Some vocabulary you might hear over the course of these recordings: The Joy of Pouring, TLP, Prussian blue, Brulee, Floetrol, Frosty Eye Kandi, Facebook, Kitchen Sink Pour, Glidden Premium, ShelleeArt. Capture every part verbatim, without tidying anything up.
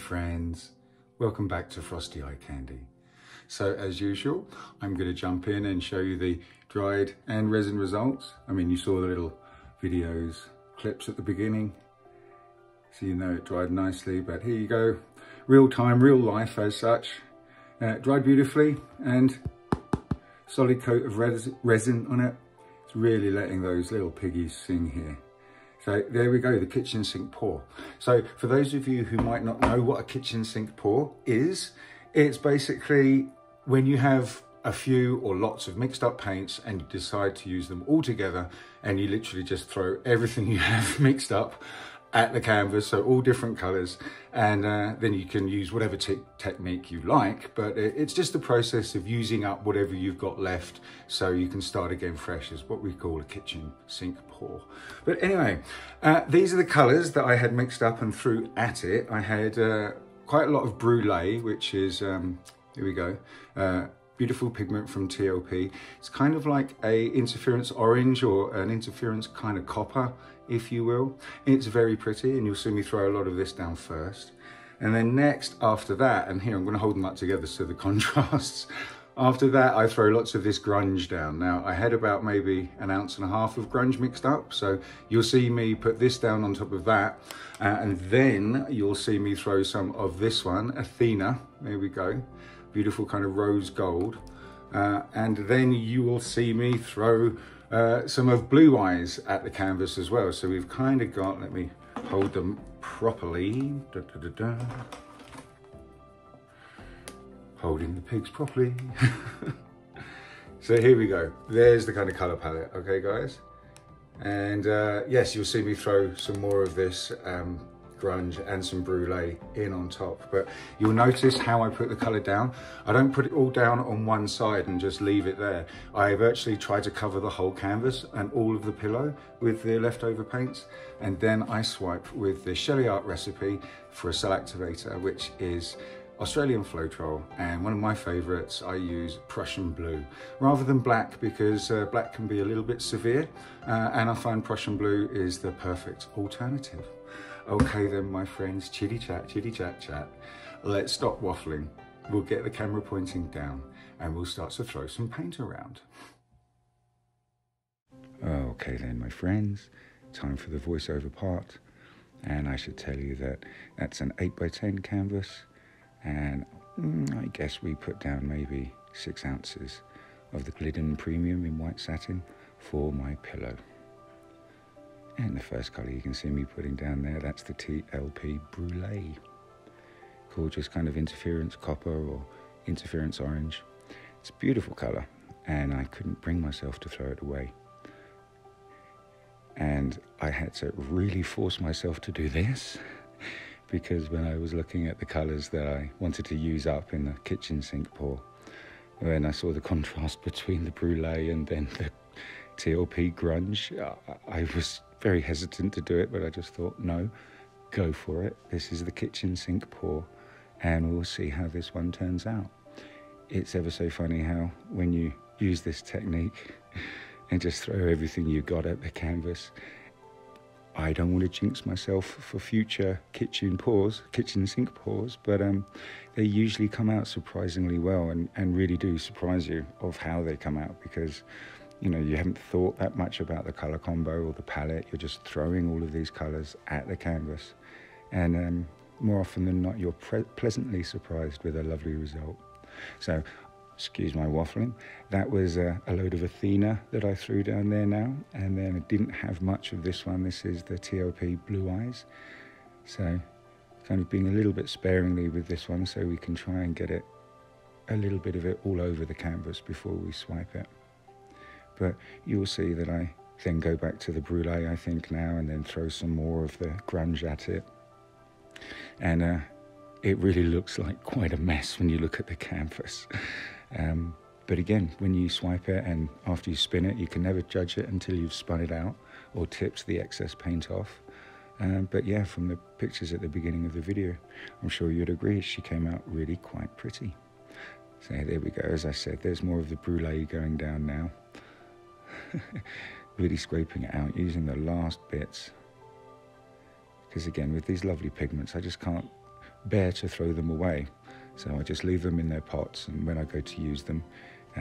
friends, welcome back to Frosty Eye Kandi. So as usual, I'm going to jump in and show you the dried and resin results. I mean, you saw the little videos clips at the beginning, so you know it dried nicely, but here you go, real time, real life as such. Uh, dried beautifully and solid coat of res resin on it. It's really letting those little piggies sing here. So there we go, the kitchen sink pour. So for those of you who might not know what a kitchen sink pour is, it's basically when you have a few or lots of mixed up paints and you decide to use them all together, and you literally just throw everything you have mixed up at the canvas, so all different colors, and uh, then you can use whatever te technique you like, but it's just the process of using up whatever you've got left so you can start again fresh is what we call a kitchen sink pour. But anyway, uh, these are the colors that I had mixed up and threw at it. I had uh, quite a lot of Brulee, which is, um, here we go, uh, beautiful pigment from T L P. It's kind of like a interference orange or an interference kind of copper, if you will. It's very pretty, and you'll see me throw a lot of this down first. And then next, after that, and here I'm gonna hold them up together so the contrasts. After that, I throw lots of this grunge down. Now, I had about maybe an ounce and a half of grunge mixed up, so you'll see me put this down on top of that, uh, and then you'll see me throw some of this one, Athena, there we go. Beautiful kind of rose gold. Uh, and then you will see me throw Uh, some of Blue Eyes at the canvas as well. So we've kind of got, let me hold them properly. Da, da, da, da. Holding the pigs properly. So here we go. There's the kind of color palette, okay guys? And uh, yes, you'll see me throw some more of this um, grunge and some Brulee in on top, but you'll notice how I put the color down. I don't put it all down on one side and just leave it there. I virtually try to cover the whole canvas and all of the pillow with the leftover paints, and then I swipe with the ShelleeArt recipe for a cell activator, which is Australian Floetrol, and one of my favorites, I use Prussian blue rather than black, because uh, black can be a little bit severe, uh, and I find Prussian blue is the perfect alternative. Okay then, my friends, chitty chat, chitty chat, chat. Let's stop waffling. We'll get the camera pointing down and we'll start to throw some paint around. Okay then, my friends, time for the voiceover part. And I should tell you that that's an eight by ten canvas. And I guess we put down maybe six ounces of the Glidden Premium in white satin for my pillow. And the first colour you can see me putting down there, that's the T L P Brulee. Gorgeous kind of interference copper or interference orange. It's a beautiful colour, and I couldn't bring myself to throw it away. And I had to really force myself to do this, because when I was looking at the colours that I wanted to use up in the kitchen sink pour, when I saw the contrast between the Brulee and then the T L P grunge, I was very hesitant to do it, but I just thought, no, go for it. This is the kitchen sink pour, and we'll see how this one turns out. It's ever so funny how when you use this technique and just throw everything you got at the canvas. I don't want to jinx myself for future kitchen pours, kitchen sink pours, but um, they usually come out surprisingly well, and, and really do surprise you of how they come out, because you know, you haven't thought that much about the color combo or the palette. You're just throwing all of these colors at the canvas, and um, more often than not, you're pre pleasantly surprised with a lovely result. So, excuse my waffling. That was uh, a load of Athena that I threw down there now, and then I didn't have much of this one. This is the T L P Blue Eyes. So, kind of being a little bit sparingly with this one, so we can try and get it, a little bit of it all over the canvas before we swipe it. But you'll see that I then go back to the Brulee, I think now, and then throw some more of the grunge at it. And uh, it really looks like quite a mess when you look at the canvas. Um, but again, when you swipe it and after you spin it, you can never judge it until you've spun it out or tipped the excess paint off. Um, but yeah, from the pictures at the beginning of the video, I'm sure you'd agree, she came out really quite pretty. So there we go. As I said, there's more of the Brulee going down now. Really scraping it out, using the last bits, because again, with these lovely pigments, I just can't bear to throw them away. So I just leave them in their pots, and when I go to use them, uh,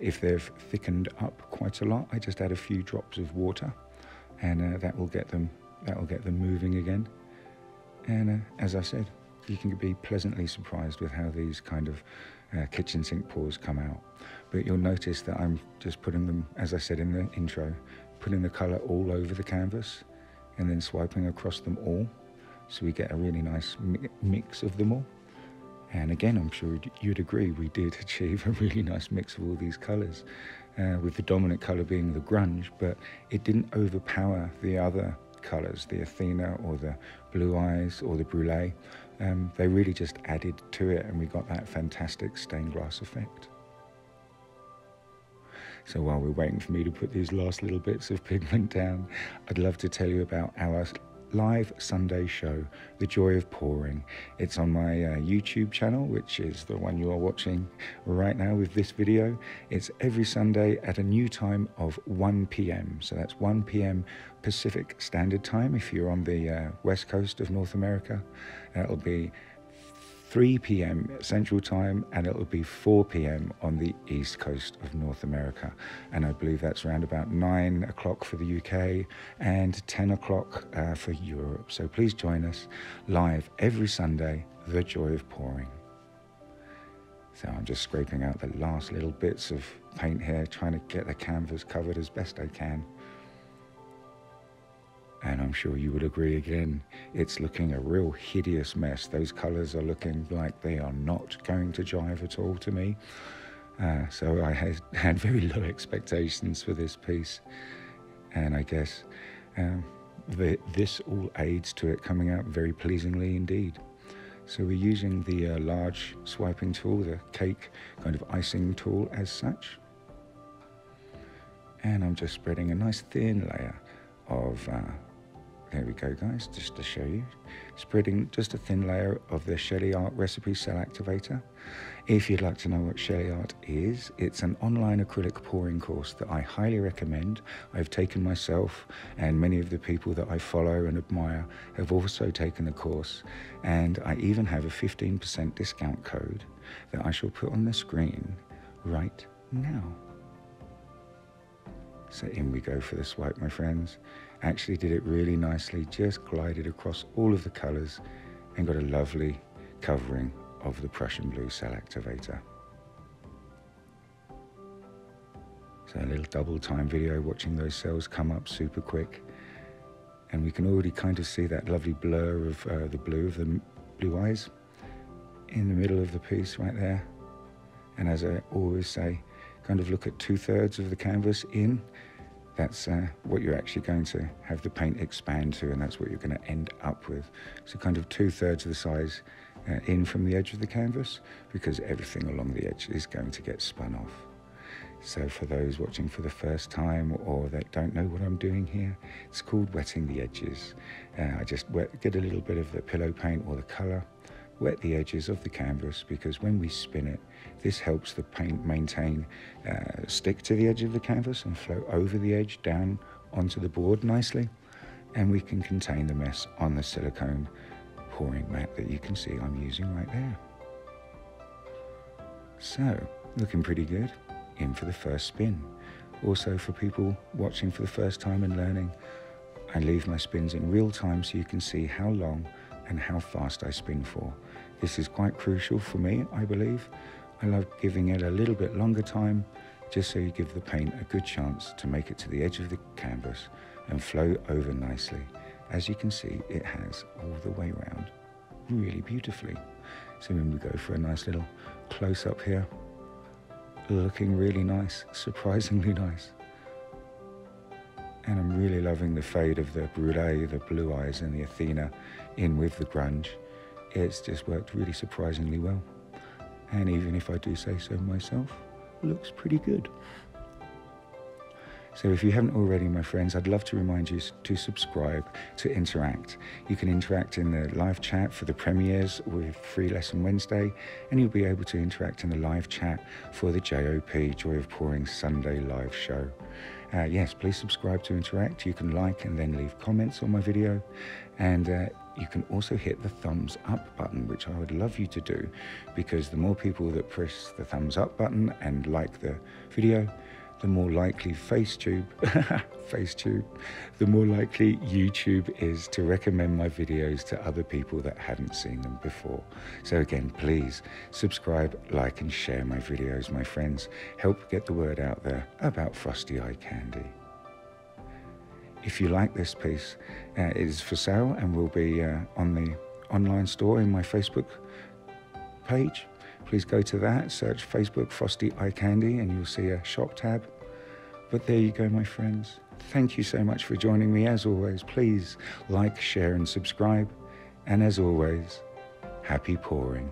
if they've thickened up quite a lot, I just add a few drops of water, and uh, that will get them that will get them moving again. And uh, as I said, you can be pleasantly surprised with how these kind of uh, kitchen sink pours come out. But you'll notice that I'm just putting them, as I said in the intro, putting the colour all over the canvas and then swiping across them all, so we get a really nice mi mix of them all. And again, I'm sure you'd agree, we did achieve a really nice mix of all these colours, uh, with the dominant colour being the grunge, but it didn't overpower the other colours, the Athena or the Blue Eyes or the Brûlée. Um, they really just added to it, and we got that fantastic stained glass effect. So while we're waiting for me to put these last little bits of pigment down, I'd love to tell you about our live Sunday show, The Joy of Pouring. It's on my uh, YouTube channel, which is the one you are watching right now with this video. It's every Sunday at a new time of one p m So that's one p m Pacific Standard Time if you're on the uh, west coast of North America. It'll be three p m Central Time, and it'll be four p m on the east coast of North America. And I believe that's around about nine o'clock for the U K and ten o'clock uh, for Europe. So please join us live every Sunday, The Joy of Pouring. So I'm just scraping out the last little bits of paint here, trying to get the canvas covered as best I can. And I'm sure you would agree again, it's looking a real hideous mess. Those colours are looking like they are not going to jive at all to me. Uh, so I had, had very low expectations for this piece. And I guess um, the, this all aids to it coming out very pleasingly indeed. So we're using the uh, large swiping tool, the cake kind of icing tool as such. And I'm just spreading a nice thin layer of... Uh, There we go, guys, just to show you. Spreading just a thin layer of the ShelleeArt Recipe Cell Activator. If you'd like to know what ShelleeArt is, it's an online acrylic pouring course that I highly recommend. I've taken myself, and many of the people that I follow and admire have also taken the course. And I even have a fifteen percent discount code that I shall put on the screen right now. So in we go for the swipe, my friends. Actually did it really nicely, just glided across all of the colours and got a lovely covering of the Prussian blue cell activator. So a little double time video watching those cells come up super quick, and we can already kind of see that lovely blur of uh, the blue of the blue eyes in the middle of the piece right there. And as I always say, kind of look at two-thirds of the canvas in. That's uh, what you're actually going to have the paint expand to, and that's what you're going to end up with. So kind of two-thirds of the size uh, in from the edge of the canvas, because everything along the edge is going to get spun off. So for those watching for the first time or that don't know what I'm doing here, it's called wetting the edges. Uh, I just wet, get a little bit of the pillow paint or the colour, wet the edges of the canvas, because when we spin it, this helps the paint maintain, uh, stick to the edge of the canvas and flow over the edge down onto the board nicely, and we can contain the mess on the silicone pouring mat that you can see I'm using right there. So, looking pretty good, in for the first spin. Also for people watching for the first time and learning, I leave my spins in real time so you can see how long and how fast I spin for. This is quite crucial for me, I believe. I love giving it a little bit longer time, just so you give the paint a good chance to make it to the edge of the canvas and flow over nicely. As you can see, it has all the way round, really beautifully. So then we go for a nice little close-up here, looking really nice, surprisingly nice. And I'm really loving the fade of the Brûlée, the Blue Eyes and the Athena in with the grunge. It's just worked really surprisingly well. And even if I do say so myself, looks pretty good. So if you haven't already, my friends, I'd love to remind you to subscribe, to interact. You can interact in the live chat for the premieres with Free Lesson Wednesday, and you'll be able to interact in the live chat for the J O P, Joy of Pouring Sunday live show. Uh, yes, please subscribe to interact. You can like and then leave comments on my video. And uh, you can also hit the thumbs up button, which I would love you to do, because the more people that press the thumbs up button and like the video, the more likely FaceTube, FaceTube, the more likely YouTube is to recommend my videos to other people that haven't seen them before. So again, please subscribe, like and share my videos, my friends. Help get the word out there about Frosty Eye Kandi. If you like this piece, uh, it is for sale and will be uh, on the online store in my Facebook page. Please go to that, search Facebook Frosty Eye Kandi, and you'll see a shop tab. But there you go, my friends. Thank you so much for joining me. As always, please like, share, and subscribe. And as always, happy pouring.